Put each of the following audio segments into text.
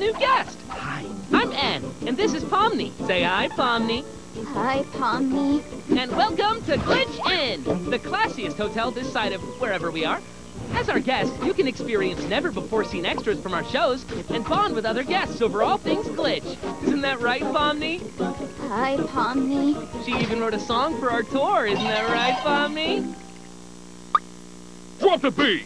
a new guest. Hi. I'm Ann, and this is Pomny. Say hi, Pomny. Hi, Pomny. And welcome to Glitch Inn, the classiest hotel this side of wherever we are. As our guest, you can experience never-before-seen extras from our shows and bond with other guests over all things Glitch. Isn't that right, Pomny? Hi, Pomny. She even wrote a song for our tour. Isn't that right, Pomny? Drop the beat!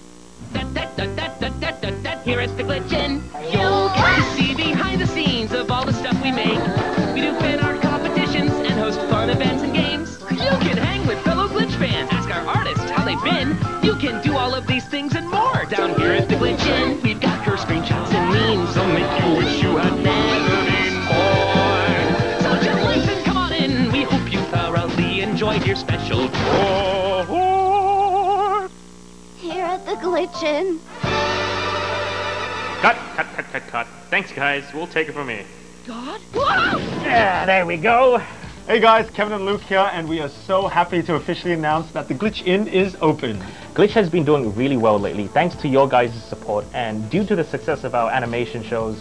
Here is the Glitch Inn. You'll come see behind the scenes of all the stuff we make. We do fan art competitions and host fun events and games. You can hang with fellow Glitch fans, ask our artists how they've been. You can do all of these things and more down here at the Glitch Inn. We've got your screenshots and memes. They'll make you wish you had been more. So just listen, come on in. We hope you thoroughly enjoyed your special tour. Here at the Glitch Inn. Cut, cut, cut, cut, cut. Thanks, guys. We'll take it from here. God? Whoa! Yeah, there we go. Hey, guys. Kevin and Luke here, and we are so happy to officially announce that the Glitch Inn is open. Glitch has been doing really well lately, thanks to your guys' support. And due to the success of our animation shows,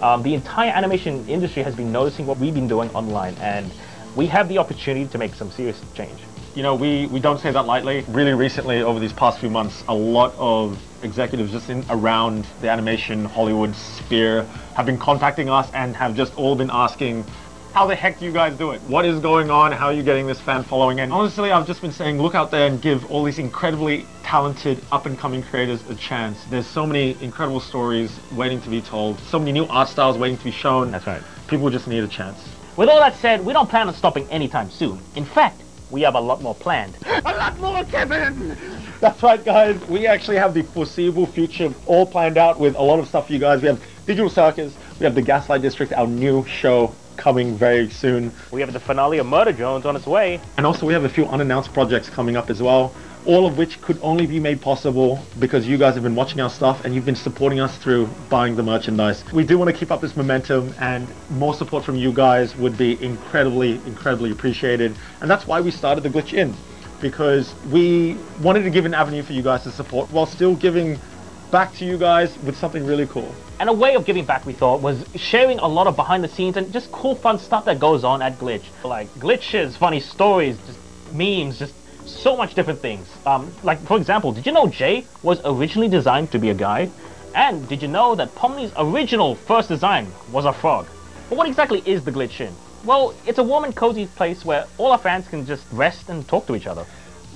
the entire animation industry has been noticing what we've been doing online. And we have the opportunity to make some serious change. You know, we don't say that lightly. Really recently, over these past few months, a lot of executives just around the animation Hollywood sphere have been contacting us and have just all been asking, how the heck do you guys do it? What is going on? How are you getting this fan following? And honestly, I've just been saying, look out there and give all these incredibly talented up-and-coming creators a chance. There's so many incredible stories waiting to be told, so many new art styles waiting to be shown. That's right. People just need a chance. With all that said, we don't plan on stopping anytime soon. In fact, we have a lot more planned. A lot more, Kevin! That's right, guys. We actually have the foreseeable future all planned out with a lot of stuff for you guys. We have Digital Circus. We have the Gaslight District, our new show coming very soon. We have the finale of Murder Jones on its way. And also we have a few unannounced projects coming up as well, all of which could only be made possible because you guys have been watching our stuff and you've been supporting us through buying the merchandise. We do want to keep up this momentum, and more support from you guys would be incredibly, incredibly appreciated. And that's why we started the Glitch Inn, because we wanted to give an avenue for you guys to support while still giving back to you guys with something really cool. And a way of giving back, we thought, was sharing a lot of behind the scenes and just cool, fun stuff that goes on at Glitch. Like glitches, funny stories, just memes, just so much different things. Like, for example, did you know Jay was originally designed to be a guy? And did you know that Pomny's original first design was a frog? But what exactly is the Glitch Inn? Well, it's a warm and cozy place where all our fans can just rest and talk to each other.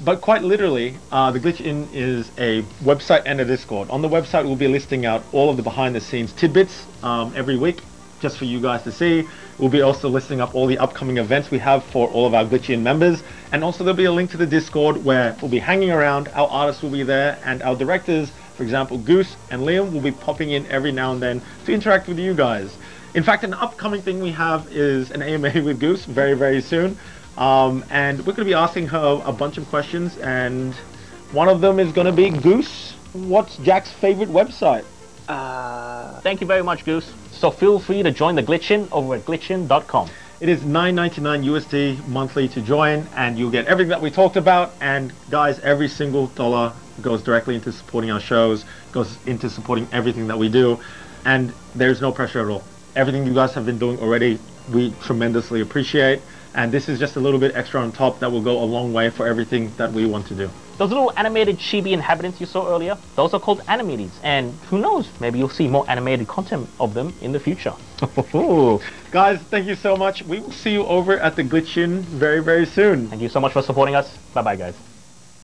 But quite literally, the Glitch Inn is a website and a Discord. On the website, we'll be listing out all of the behind-the-scenes tidbits every week, just for you guys to see. We'll be also listing up all the upcoming events we have for all of our Glitch Inn members. And also there'll be a link to the Discord where we'll be hanging around, our artists will be there, and our directors, for example, Goose and Liam, will be popping in every now and then to interact with you guys. In fact, an upcoming thing we have is an AMA with Goose very, very soon. And we're going to be asking her a bunch of questions, and one of them is going to be, Goose, what's Jack's favorite website? Thank you very much, Goose. So feel free to join the Glitch Inn over at glitchin.com. It is $9.99 USD monthly to join, and you'll get everything that we talked about. And guys, every single dollar goes directly into supporting our shows, goes into supporting everything that we do, and there's no pressure at all. Everything you guys have been doing already, we tremendously appreciate. And this is just a little bit extra on top that will go a long way for everything that we want to do. Those little animated chibi inhabitants you saw earlier, those are called Animaties. And who knows, maybe you'll see more animated content of them in the future. Guys, thank you so much. We will see you over at the Glitch Inn very, very soon. Thank you so much for supporting us. Bye-bye, guys.